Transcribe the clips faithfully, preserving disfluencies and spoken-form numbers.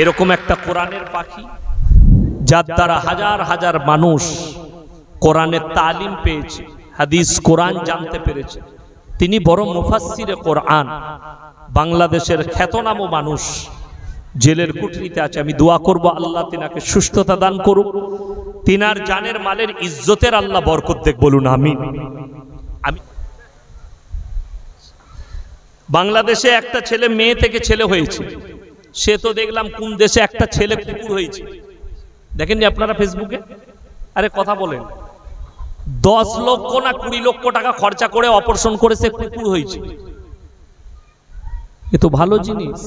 এরকম একটা কোরআনের পাখি যার দ্বারা হাজার হাজার মানুষ কোরআনের তালিম পেয়েছে, হাদিস কোরআন জানতে পেরেছে। তিনি বড় মুফাসসিরে কোরআন, বাংলাদেশের খ্যাতনাম মানুষ, জেলের কুঠরিতে আছে। আমি দোয়া করব আল্লাহ তিনাকে সুস্থতা দান করুক, তিনার জানের মালের ইজ্জতের আল্লাহ বরকত দেখ, বলুন আমিন। আমি বাংলাদেশে একটা ছেলে মেয়ে থেকে ছেলে হয়েছে, সে তো দেখলাম কোন দেশে একটা ছেলে কুকুর হয়েছে, দেখেননি আপনারা ফেসবুকে? আরে কথা বলেন, দশ লক্ষ না কুড়ি লক্ষ টাকা খরচা করে অপারেশন করে সে কুকুর হয়েছে। এ তো ভালো জিনিস।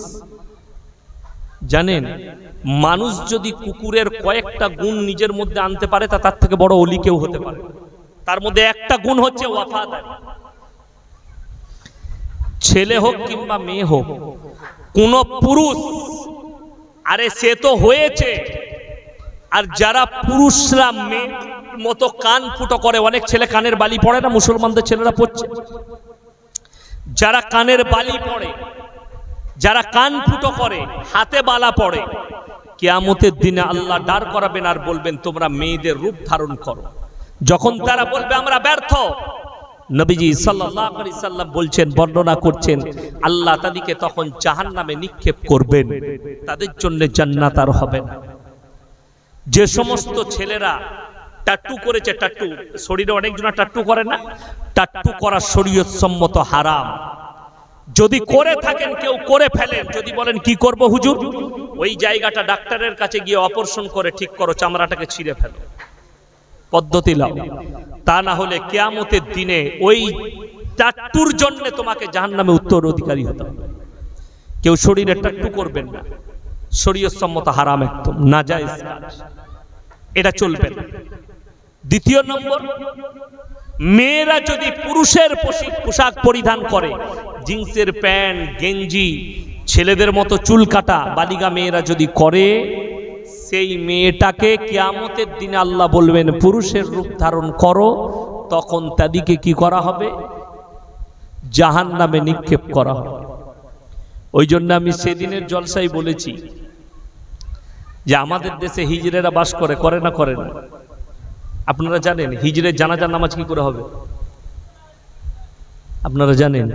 জানেন, মানুষ যদি কুকুরের কয়েকটা গুণ নিজের মধ্যে আনতে পারে তা তার থেকে বড় অলি কেউ হতে পারে। তার মধ্যে একটা গুণ হচ্ছে ওয়াফাদারি। ছেলে হোক কিংবা মেয়ে হোক, কোন পুরুষ, আরে সে তো হয়েছে। আর যারা পুরুষরা মেয়ের মতো কান ফুটো করে, অনেক ছেলে কানের বালি পড়ে না, মুসলমানদের ছেলেরা পড়ছে, যারা কানের বালি পড়ে, যারা কান ফুটো করে, হাতে বালা পড়ে, কিয়ামতের দিনে আল্লাহ দাঁড় করাবেন আর বলবেন তোমরা মেয়েদের রূপ ধারণ করো। যখন তারা বলবে আমরা ব্যর্থ, নবীজি সাল্লাল্লাহু আলাইহি সাল্লাম বলছেন, বর্ণনা করছেন, আল্লাহ তাদেরকে তখন জাহান্নামে নিক্ষেপ করবেন, তাদের জন্য জান্নাত আর হবে না। যে সমস্ত ছেলেরা টাট্টু করেছে, টাট্টু শরীরে অনেকজন টাট্টু করে না, টাট্টু করা শরীয়ত সম্মত হারাম। যদি করে থাকেন, কেউ করে ফেলেন, যদি বলেন কি করব হুজুর, ওই জায়গাটা ডাক্তারের কাছে গিয়ে অপারেশন করে ঠিক করো, চামড়াটাকে ছিঁড়ে ফেলো, পদ্ধতি লাও। তা না হলে কিয়ামতের দিনে ওই টাট্টুর জন্য তোমাকে জাহান্নামে উত্তরাধিকারী হতে হবে। কেউ শরীরে টাট্টু করবেন না, শরীয়ত সম্মত হারাম, একদম নাজায়েজ কাজ, এটা চলবে না। দ্বিতীয় নম্বর, মেয়েরা যদি পুরুষের পোশাক পরিধান করে, জিন্সের প্যান্ট গেঞ্জি, ছেলেদের মতো চুল কাটা বালিগা মেয়েরা যদি করে, সেই মেয়েটাকে কিয়ামতের দিনে আল্লাহ বলবেন পুরুষের রূপ ধারণ করো, তখন তাদেরকে কি করা হবে? জাহান্নামে নিক্ষেপ করা হবে। ওই জন্য আমি সেদিনের জলসায় বলেছি যে আমাদের দেশে হিজড়েরা বাস করে, করে না করে না? আপনারা জানেন হিজড়ের জানাজার নামাজ কি করে হবে? আপনারা জানেন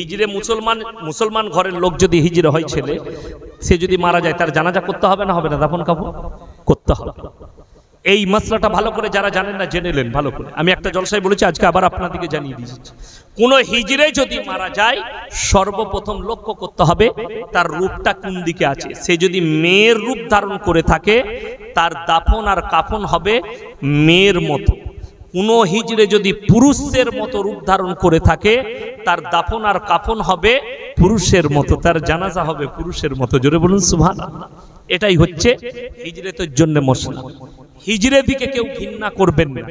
হিজড়ে মুসলমান, মুসলমান ঘরের লোক যদি হিজড়ে হয় ছেলে, সে যদি মারা যায় তার জানাজা করতে হবে না? হবে না? দাফন কাফন করতে হবে। এই মাসলাটা ভালো করে যারা জানেন না জেনে নেন ভালো করে। আমি একটা জলসায় বলেছি, আজকে আবার আপনাদেরকে জানিয়ে দিচ্ছি, কোনো হিজড়ে যদি মারা যায় সর্বপ্রথম লক্ষ্য করতে হবে তার রূপটা কোন দিকে আছে। সে যদি মেয়ের রূপ ধারণ করে থাকে তার দাফন আর কাফন হবে মেয়ের মতো। কোনো হিজড়ে যদি পুরুষের মতো রূপ ধারণ করে থাকে তার দাফন আর কাফন হবে পুরুষের মতো, তার জানাজা হবে পুরুষের মতো। জোরে বলুন সুবহানাল্লাহ। এটাই হচ্ছে হিজড়ের জন্য মশলা। হিজড়ের দিকে কেউ ঘৃণা করবেন না,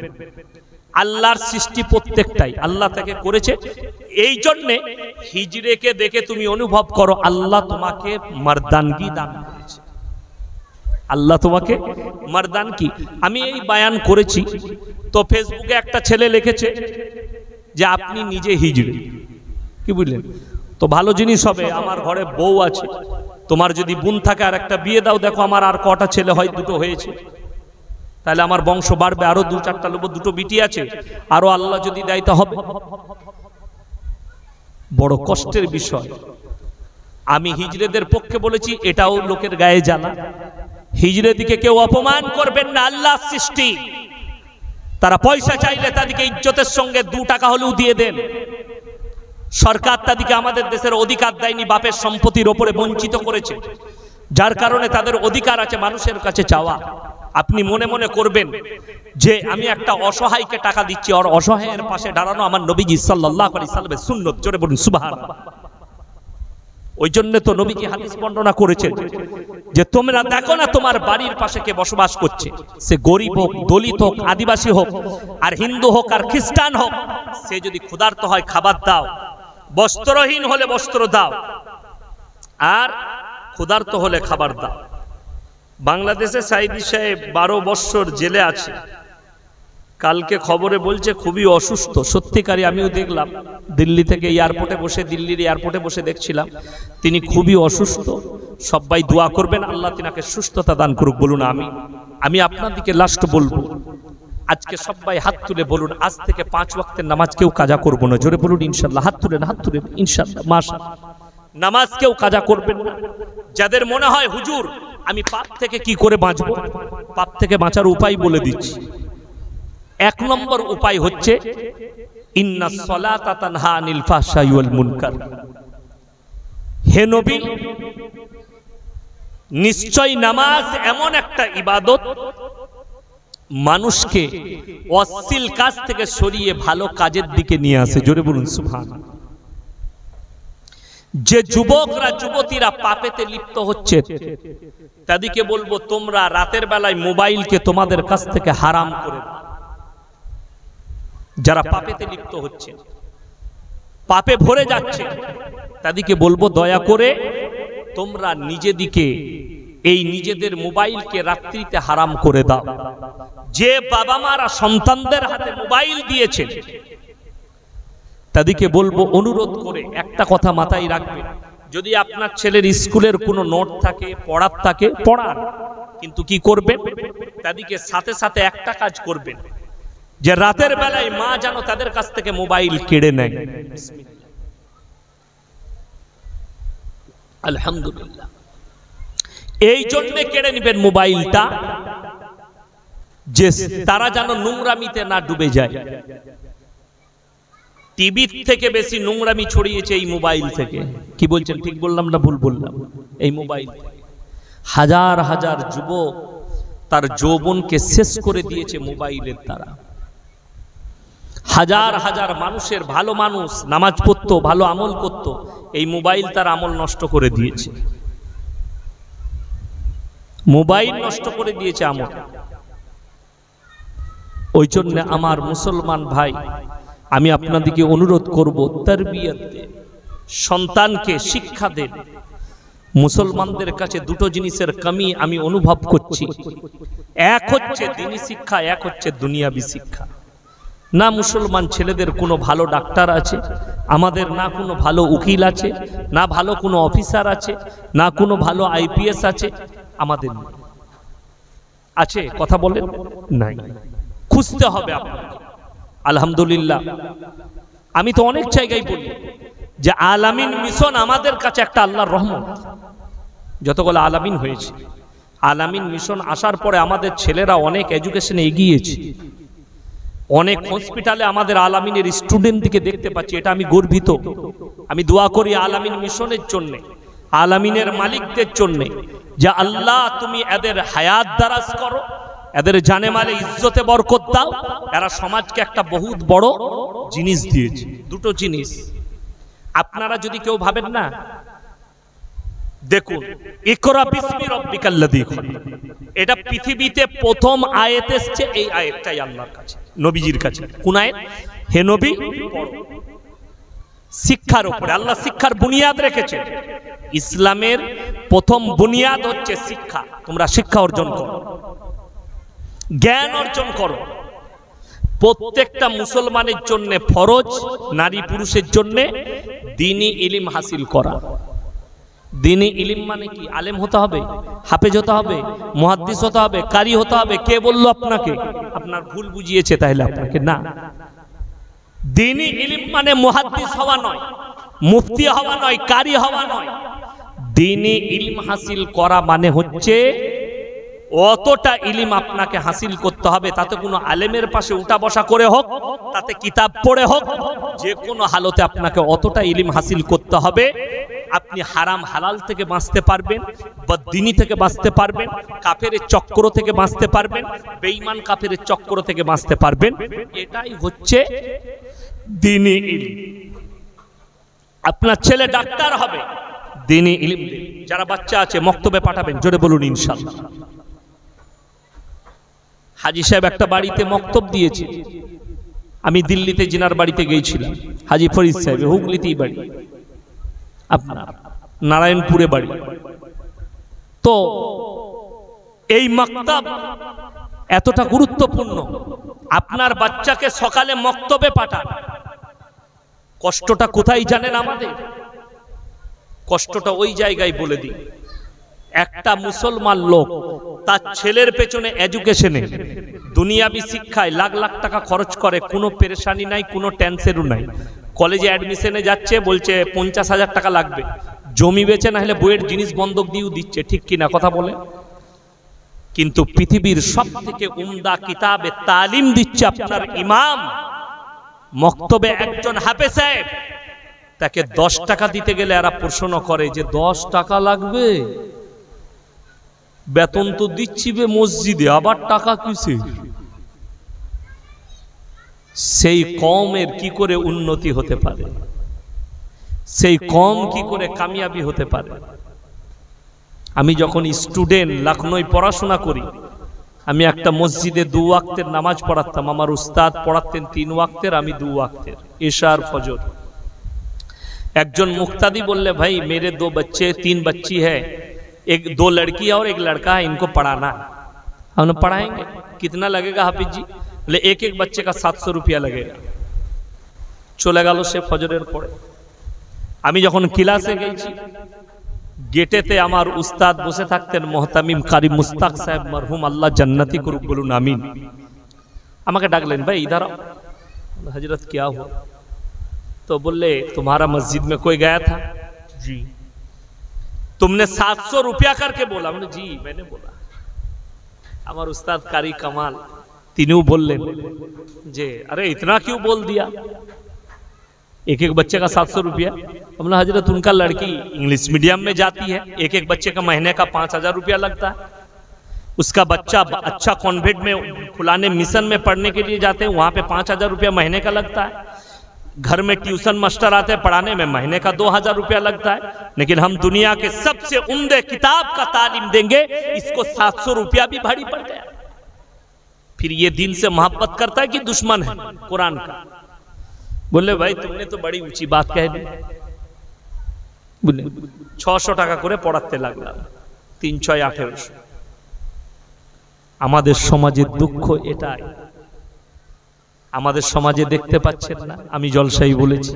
আল্লাহর সৃষ্টি প্রত্যেকটাই, আল্লাহ তাকে করেছে। এই জন্যে হিজড়েকে দেখে তুমি অনুভব করো আল্লাহ তোমাকে মারদানগি দান করেছে, আল্লাহ তোমাকে মারদান কি। আমি এই বায়ান করেছি, তো ফেসবুকে একটা ছেলে লিখেছে যে আপনি নিজে হিজড়ে, কি বুঝলেন? তো ভালো জিনিস হবে, আমার ঘরে বউ আছে, তোমার যদি বোন থাকে আর একটা বিয়ে দাও, দেখো আমার আর কটা ছেলে হয়, দুটো হয়েছে, তাহলে আমার বংশ বাড়বে, আরো দু চারটা লোক, দুটো বিটি আছে, আরো আল্লাহ যদি দেয় তা হবে। বড় কষ্টের বিষয়। আমি হিজড়েদের পক্ষে বলেছি, এটাও লোকের গায়ে জ্বালা। হিজড়ের দিকে কেউ অপমান করবেন না, আল্লাহ সৃষ্টি। তারা পয়সা চাইলে তাদেরকে ইজ্জতের সঙ্গে দু টাকা হলেও দিয়ে দেন। সরকার তাদেরকে আমাদের দেশের অধিকার দেয়নি, বাপের সম্পত্তির ওপরে বঞ্চিত করেছে, যার কারণে তাদের অধিকার আছে মানুষের কাছে চাওয়া। আপনি মনে মনে করবেন যে আমি একটা অসহায়কে টাকা দিচ্ছি, আর অসহায়ের পাশে দাঁড়ানো আমার নবীজি সাল্লাল্লাহু আলাইহি সাল্লামের সুন্নত। জোরে বলুন সুবহানাল্লাহ। ওই জন্য তো নবীজি হাদিস বর্ণনা করেছেন যে তোমরা দেখো না তোমার বাড়ির পাশে কে বসবাস করছে, সে গরিব হোক, দলিত হোক, আদিবাসী হোক, আর হিন্দু হোক আর খ্রিস্টান হোক, সে যদি ক্ষুধার্ত হয় খাবার দাও, বস্ত্রহীন হলে বস্ত্র দাও, আর ক্ষুধার্ত হলে খাবার দাও। বাংলাদেশে সাঈদী সাহেব বারো বৎসর জেলে আছে, কালকে খবরে বলছে খুবই অসুস্থ। সত্যিকারই আমিও দেখলাম, দিল্লি থেকে এয়ারপোর্টে বসে, দিল্লির এয়ারপোর্টে বসে দেখছিলাম তিনি খুবই অসুস্থ। सबाई दुआ करबेन आल्लाह तिनाके सुस्थता दान करुक। बोलुन आमीन। आमी आपनादेरके लास्ट बोलबो आज के सबाई हाथ तुले बोलुन आज थेके पाँच वक्तेर नामाज केउ काजा करबो ना। जोरे बोलुन इनशाल्लाह। हाथ तुलेन हाथ तुलेन इनशाल्लाह माशाल्लाह। नामाज केउ काजा करबेन ना। जादेर मने हय हुजूर आमी पाप थेके कि करे बाँचबो, पाप थेके बाँचार उपाय बोले दिच्छि। एक नम्बर उपाय हच्छे इन्ना सलाता तानहा अनिल फाहशाइ वाल मुनकार। हे नबी निश्चय नामाज एमन एकटा इबादत मानुषके अश्लील काज थेके सरिये भालो काजेर दिके निये आसे। जोरे बोलुन सुबहानाल्लाह। जे जुबकरा जुबतीरा पापेते लिप्त होच्छे तादेरके बोलबो तोमरा रातेर बेलाय मोबाइलके तोमादेर काछ थेके हाराम करे दाओ। যারা পাপেতে লিপ্ত হচ্ছে পাপে ভরে যাচ্ছে তাদেরকে বলবো দয়া করে তোমরা নিজেদিকে এই নিজেদের মোবাইলকে রাত্রিতে হারাম করে দাও। যে বাবা মারা সন্তানদের হাতে মোবাইল দিয়েছেন তাদেরকে বলবো অনুরোধ করে একটা কথা মাথায় রাখবেন, যদি আপনার ছেলের স্কুলের কোনো নোট থাকে পড়ার থাকে পড়ান, কিন্তু কি করবেন তাদেরকে সাথে সাথে একটা কাজ করবেন যে রাতের বেলায় মা জানো তাদের কাছ থেকে মোবাইল কেড়ে নেয়। আলহামদুলিল্লাহ। এই জন্য কেড়ে নেবেন মোবাইলটা যে তারা জানো নোংরামিতে না ডুবে যায়। টিভি থেকে বেশি নোংরামি ছড়িয়েছে এই মোবাইল থেকে। কি বলছেন, ঠিক বললাম না ভুল বললাম? এই মোবাইল হাজার হাজার যুবক তার যৌবনকে শেষ করে দিয়েছে মোবাইলের দ্বারা। হাজার হাজার মানুষের ভালো মানুষ নামাজ পড়তো ভালো আমল করত, এই মোবাইল তার আমল নষ্ট করে দিয়েছে। মোবাইল নষ্ট করে দিয়েছে আমল। ওই জন্য আমার মুসলমান ভাই আমি আপনাদেরকে অনুরোধ করব তারবিয়াত দেন, সন্তানকে শিক্ষা দেন। মুসলমানদের কাছে দুটো জিনিসের কমি আমি অনুভব করছি, এক হচ্ছে দিনী শিক্ষা, এক হচ্ছে দুনিয়াবি শিক্ষা। না মুসলমান ছেলেদের কোনো ভালো ডাক্তার আছে আমাদের, না কোনো ভালো উকিল আছে, না ভালো কোনো অফিসার আছে, না কোনো ভালো আইপিএস আছে আমাদের। আছে কথা বলেন নাই, খুঁজতে হবে আপনাকে। আলহামদুলিল্লাহ আমি তো অনেক জায়গায় বলি যে আলামিন মিশন আমাদের কাছে একটা আল্লাহর রহমত। যতগুলো আলামিন হয়েছে আলামিন মিশন আসার পরে আমাদের ছেলেরা অনেক এডুকেশনে এগিয়েছে, অনেক হসপিটালে আমাদের আলামিনের স্টুডেন্টদেরকে দেখতে পাচ্ছি, এটা আমি গর্বিত। আমি দোয়া করি আলামিন মিশনের জন্য, আলামিনের মালিকদের জন্য যে আল্লাহ তুমি এদের হায়াত দারাজ করো, এদের জানে মালে ইজ্জতে বরকত দাও। এরা সমাজকে একটা বহুত বড় জিনিস দিয়েছে। দুটো জিনিস আপনারা যদি কেউ ভাবেন না, দেখুন ইকরা বিসমি রব্বিকাল লাযী খালাক, এটা পৃথিবীতে প্রথম আয়াত এসেছে। এই আয়াতটাই আল্লাহর কাছে নবীজির কাছে। কোন আয়াত? হে নবী পড়ো। শিক্ষার উপরে আল্লাহ শিক্ষার বুনিয়াদ রেখেছেন। ইসলামের প্রথম বুনিয়াদ হচ্ছে শিক্ষা। তোমরা শিক্ষা অর্জন করো, জ্ঞান অর্জন করো। প্রত্যেকটা মুসলমানের জন্য ফরজ, নারী পুরুষের জন্য দ্বীনি ইলম হাসিল করা। দিনে ইলিম মানে কি? আলেম হতে হবে, হাফেজ হতে হবে, মুহাদ্দিস হতে হবে, কারি হতে হবে। কে বলল আপনাকে? আপনার ভুল বুঝিয়েছে তাহলে আপনাকে। না, দিনে ইলিম মানে মুহাদ্দিস হওয়া নয়, মুফতি হওয়া নয়, কারি হওয়া নয়। দিনে ইলম হাসিল করা মানে হচ্ছে অতটা ইলিম আপনাকে হাসিল করতে হবে, তাতে কোনো আলেমের পাশে উঠা বসা করে হোক, তাতে কিতাব পড়ে হোক, যে কোনো হালতে আপনাকে অতটা ইলিম হাসিল করতে হবে আপনি হারাম হালাল থেকে বাঁচতে পারবেন, বদদিনী থেকে বাঁচতে পারবেন, কাফের চক্র থেকে বাঁচতে পারবেন, বেঈমান কাফের চক্র থেকে বাঁচতে পারবেন। এটাই হচ্ছে দ্বীনি ইলম। আপনার ছেলে ডাক্তার হবে, দ্বীনি ইলম। যারা বাচ্চা আছে মক্তবে পাঠাবেন, জোরে বলুন ইনশাআল্লাহ। হাজী সাহেব একটা বাড়িতে মক্তব দিয়েছে। আমি দিল্লিতে জিনার বাড়িতে গিয়েছিলাম, হাজী ফরিদ সাহেব হুগলিতেই বাড়ি, আপনার নারায়ণপুরে বাড়ি। তো এই মাকতাব এতটা গুরুত্বপূর্ণ। আপনার বাচ্চাকে সকালে মক্তবে পাঠান। কষ্টটা কোথায় জানেন? আমাদের কষ্টটা ওই জায়গায় বলে দিই একটা মুসলমান লোক তার ছেলের পেছনে এডুকেশনে দুনিয়াবি শিক্ষায় লাখ লাখ টাকা খরচ করে, কোনো পেরেশানি নাই, কোনো টেনশনও নাই। কলেজে অ্যাডমিশনে যাচ্ছে, বলছে পঞ্চাশ হাজার টাকা লাগবে, জমি বেচে না হলে বইয়ের জিনিস বন্ধক দিয়েও দিচ্ছে, ঠিক কিনা কথা বলে। কিন্তু পৃথিবীর সব থেকে উমদা কিতাবে তালিম দিচ্ছে আপনার ইমাম, মক্তবে একজন হাফেজ সাহেব, তাকে দশ টাকা দিতে গেলে এরা প্রশ্ন করে যে দশ টাকা লাগবে, বেতন তো দিচ্ছি বে মসজিদে, আবার টাকা কিসে। সেই কওমের কি করে উন্নতি হতে পারে, সেই কওম কি করে কামিয়াবি হতে পারে। আমি যখন স্টুডেন্ট লখনৌয় পড়াশোনা করি, আমি একটা মসজিদে দু ওয়াক্তের নামাজ পড়াতাম, আমার উস্তাদ পড়াতেন তিন ওয়াক্তের, আমি দু ওয়াক্তের, এশা আর ফজর। একজন মুক্তাদি বললে, ভাই মেরে দো বাচ্চে তিন বাচ্চি হ্যায়, एक दो लड़की है और एक लड़का है, इनको पढ़ाना, हम पढ़ाएंगे, कितना लगेगा हाफिज जी? बोले एक एक बच्चे का सात सौ रुपया लगेगा। चले गल से फजर पड़े, हमें जख क्लैसे गई गेटेते हमार उस्ताद बसे थकतें मोहतामिम कारी मुस्ताक साहेब मरहुम, अल्लाह जन्नती करुक बोलून आमीन। हमें डाकलें, भाई इधर आओ। हजरत क्या हुआ? तो बोले तुम्हारा मस्जिद में कोई गया था जी, तुमने सात सौ रुपया करके बोला? मैंने जी मैंने बोला। हमारे उस्ताद कारी कमाल तीनों बोल ले जे अरे इतना क्यों बोल दिया, एक एक बच्चे का सात सौ रुपया। हमने हजरत उनका लड़की इंग्लिश मीडियम में जाती है, एक एक बच्चे का महीने का पाँच हजार रुपया लगता है, उसका बच्चा अच्छा कॉन्वेंट में खुलाने मिशन में पढ़ने के लिए जाते हैं, वहाँ पे पाँच हजार रुपया महीने का लगता है, घर में ट्यूशन मास्टर आते हैं पढ़ाने में, महीने का दो हजार रुपया लगता है। लेकिन हम दुनिया के सबसे उम्दे किताब का तालीम देंगे, इसको सात सौ रुपया भी भारी पड़ गया। फिर ये दिन से मोहब्बत करता है कि दुश्मन है कुरान का। बोले भाई तुमने तो बड़ी ऊंची बात कह दी। बोले छशो टाका करे पढ़ाते लगला, तीन छय আঠারোশো। আমাদের সমাজের দুঃখ এটাই, আমাদের সমাজে দেখতে পাচ্ছেন না। আমি জলসাই বলেছি।